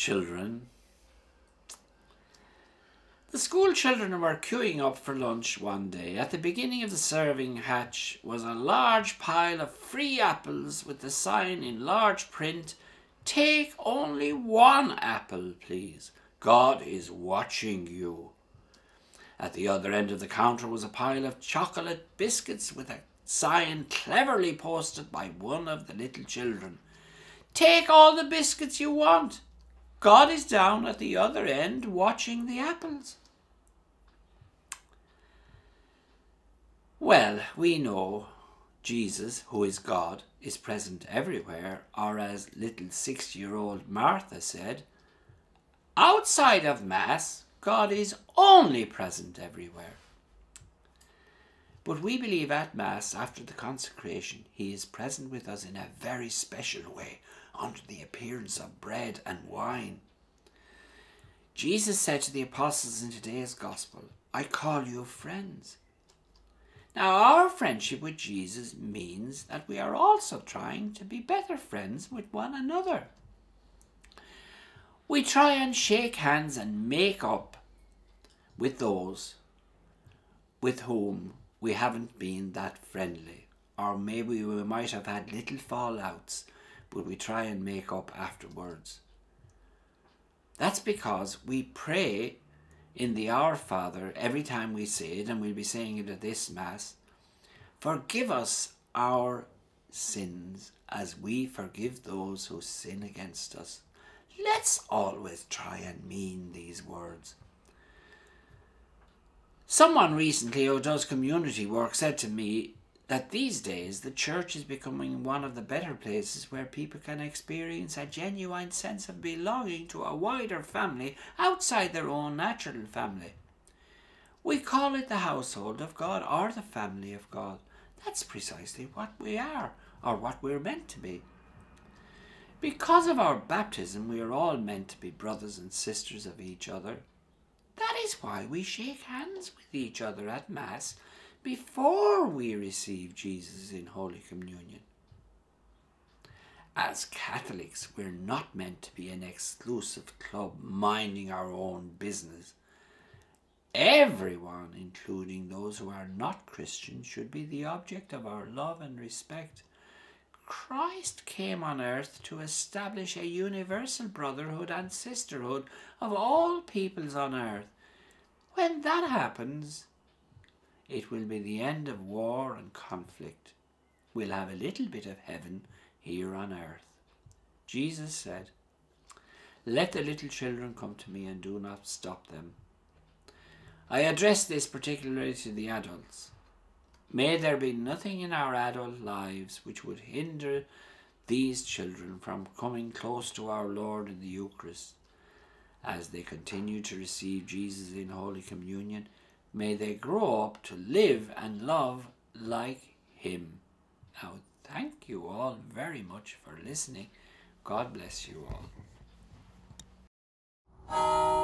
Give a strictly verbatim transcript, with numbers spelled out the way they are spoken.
children. The school children were queuing up for lunch one day. At the beginning of the serving hatch was a large pile of free apples with the sign in large print, "Take only one apple, please. God is watching you." At the other end of the counter was a pile of chocolate biscuits with a sign cleverly posted by one of the little children, "Take all the biscuits you want. God is down at the other end watching the apples." Well, we know Jesus, who is God, is present everywhere, or as little six-year-old Martha said, outside of Mass, God is only present everywhere. But we believe at Mass, after the consecration, he is present with us in a very special way, under the appearance of bread and wine. Jesus said to the apostles in today's Gospel, "I call you friends." Now, our friendship with Jesus means that we are also trying to be better friends with one another. We try and shake hands and make up with those with whom we haven't been that friendly, or maybe we might have had little fallouts, but we try and make up afterwards. That's because we pray in the Our Father every time we say it, and we'll be saying it at this Mass, "Forgive us our sins as we forgive those who sin against us." Let's always try and mean these words. Someone recently who does community work said to me that these days the church is becoming one of the better places where people can experience a genuine sense of belonging to a wider family outside their own natural family. We call it the household of God or the family of God. That's precisely what we are, or what we're meant to be. Because of our baptism, we are all meant to be brothers and sisters of each other. That is why we shake hands with each other at Mass before we receive Jesus in Holy Communion. As Catholics, we're not meant to be an exclusive club minding our own business. Everyone, including those who are not Christians, should be the object of our love and respect. Christ came on earth to establish a universal brotherhood and sisterhood of all peoples on earth. When that happens, it will be the end of war and conflict. We'll have a little bit of heaven here on earth. Jesus said, "Let the little children come to me and do not stop them." I address this particularly to the adults. May there be nothing in our adult lives which would hinder these children from coming close to our Lord in the Eucharist. As they continue to receive Jesus in Holy Communion, may they grow up to live and love like him. Now, thank you all very much for listening. God bless you all.